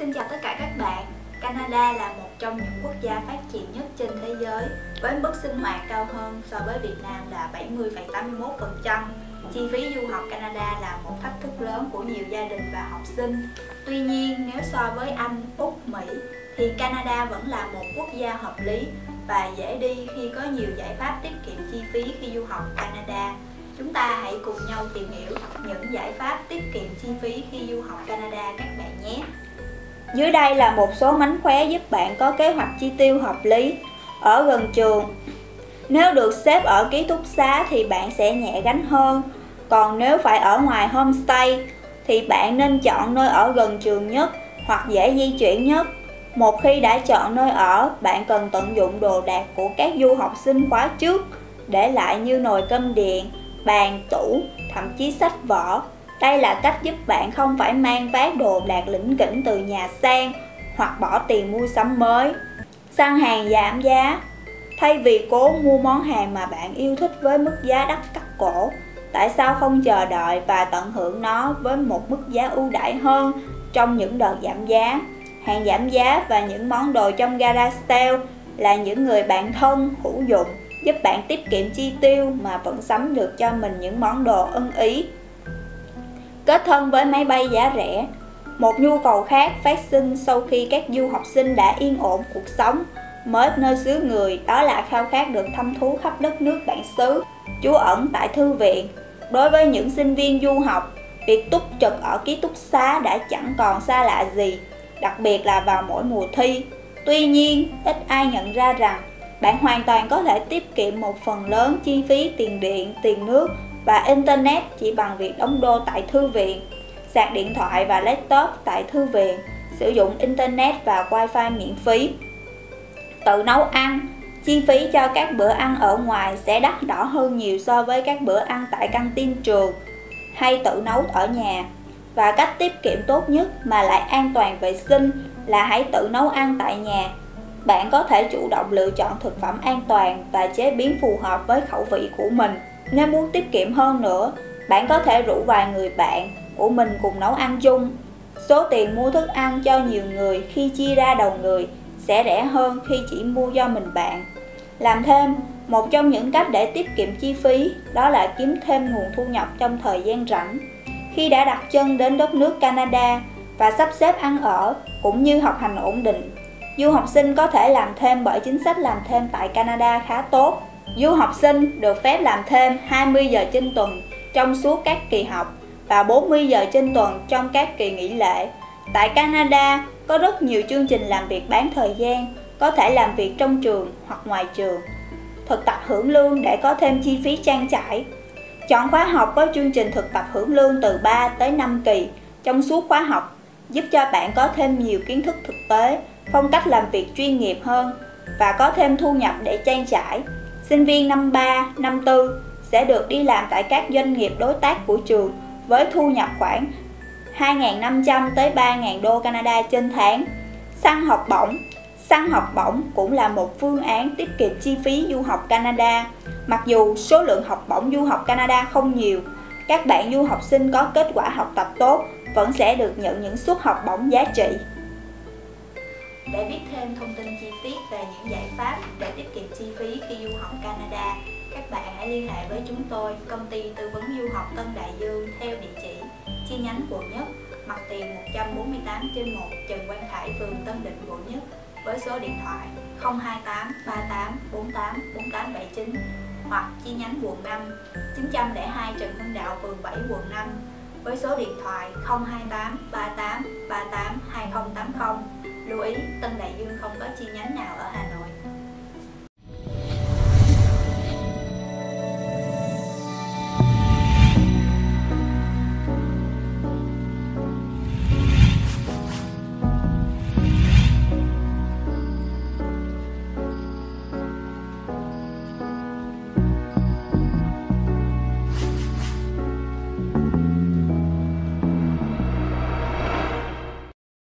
Xin chào tất cả các bạn. Canada là một trong những quốc gia phát triển nhất trên thế giới với mức sinh hoạt cao hơn so với Việt Nam là 70,81%. Chi phí du học Canada là một thách thức lớn của nhiều gia đình và học sinh. Tuy nhiên, nếu so với Anh, Úc, Mỹ thì Canada vẫn là một quốc gia hợp lý và dễ đi khi có nhiều giải pháp tiết kiệm chi phí khi du học Canada. Chúng ta hãy cùng nhau tìm hiểu những giải pháp tiết kiệm chi phí khi du học Canada các bạn nhé. Dưới đây là một số mánh khóe giúp bạn có kế hoạch chi tiêu hợp lý. Ở gần trường, nếu được xếp ở ký túc xá thì bạn sẽ nhẹ gánh hơn. Còn nếu phải ở ngoài homestay thì bạn nên chọn nơi ở gần trường nhất hoặc dễ di chuyển nhất. Một khi đã chọn nơi ở, bạn cần tận dụng đồ đạc của các du học sinh khóa trước, để lại như nồi cơm điện, bàn, tủ, thậm chí sách vở. Đây là cách giúp bạn không phải mang vác đồ đạc lỉnh kỉnh từ nhà sang hoặc bỏ tiền mua sắm mới. Săn hàng giảm giá. Thay vì cố mua món hàng mà bạn yêu thích với mức giá đắt cắt cổ, tại sao không chờ đợi và tận hưởng nó với một mức giá ưu đãi hơn trong những đợt giảm giá? Hàng giảm giá và những món đồ trong garage sale là những người bạn thân, hữu dụng, giúp bạn tiết kiệm chi tiêu mà vẫn sắm được cho mình những món đồ ưng ý. Kết thân với máy bay giá rẻ. Một nhu cầu khác phát sinh sau khi các du học sinh đã yên ổn cuộc sống mới nơi xứ người, đó là khao khát được thăm thú khắp đất nước bản xứ, trú ẩn tại thư viện. Đối với những sinh viên du học, việc túc trực ở ký túc xá đã chẳng còn xa lạ gì, đặc biệt là vào mỗi mùa thi. Tuy nhiên, ít ai nhận ra rằng bạn hoàn toàn có thể tiết kiệm một phần lớn chi phí tiền điện, tiền nước và internet chỉ bằng việc đóng đô tại thư viện, sạc điện thoại và laptop tại thư viện, sử dụng internet và wifi miễn phí. Tự nấu ăn. Chi phí cho các bữa ăn ở ngoài sẽ đắt đỏ hơn nhiều so với các bữa ăn tại căng tin trường hay tự nấu ở nhà. Và cách tiết kiệm tốt nhất mà lại an toàn vệ sinh là hãy tự nấu ăn tại nhà. Bạn có thể chủ động lựa chọn thực phẩm an toàn và chế biến phù hợp với khẩu vị của mình. Nếu muốn tiết kiệm hơn nữa, bạn có thể rủ vài người bạn của mình cùng nấu ăn chung. Số tiền mua thức ăn cho nhiều người khi chia ra đầu người sẽ rẻ hơn khi chỉ mua do mình bạn. Làm thêm, một trong những cách để tiết kiệm chi phí đó là kiếm thêm nguồn thu nhập trong thời gian rảnh. Khi đã đặt chân đến đất nước Canada và sắp xếp ăn ở cũng như học hành ổn định, du học sinh có thể làm thêm bởi chính sách làm thêm tại Canada khá tốt. Du học sinh được phép làm thêm 20 giờ trên tuần trong suốt các kỳ học và 40 giờ trên tuần trong các kỳ nghỉ lễ. Tại Canada, có rất nhiều chương trình làm việc bán thời gian, có thể làm việc trong trường hoặc ngoài trường. Thực tập hưởng lương để có thêm chi phí trang trải. Chọn khóa học có chương trình thực tập hưởng lương từ 3 tới 5 kỳ trong suốt khóa học, giúp cho bạn có thêm nhiều kiến thức thực tế, phong cách làm việc chuyên nghiệp hơn và có thêm thu nhập để trang trải. Sinh viên năm 3, năm 4 sẽ được đi làm tại các doanh nghiệp đối tác của trường với thu nhập khoảng 2.500 tới 3.000 đô Canada trên tháng. Săn học bổng. Săn học bổng cũng là một phương án tiết kiệm chi phí du học Canada. Mặc dù số lượng học bổng du học Canada không nhiều, các bạn du học sinh có kết quả học tập tốt vẫn sẽ được nhận những suất học bổng giá trị. Để biết thêm thông tin chi tiết về những giải pháp để tiết kiệm chi phí khi du học Canada, các bạn hãy liên hệ với chúng tôi, công ty tư vấn du học Tân Đại Dương theo địa chỉ chi nhánh Quận Nhất, mặt tiền 148/1 Trần Quang Khải, phường Tân Định, Quận Nhất với số điện thoại 028 38 48 4879 hoặc chi nhánh Quận 5, 902 Trần Hưng Đạo, phường 7, Quận 5 với số điện thoại 028 38 38 2080. Lưu ý, Tân Đại Dương không có chi nhánh nào ở Hà Nội.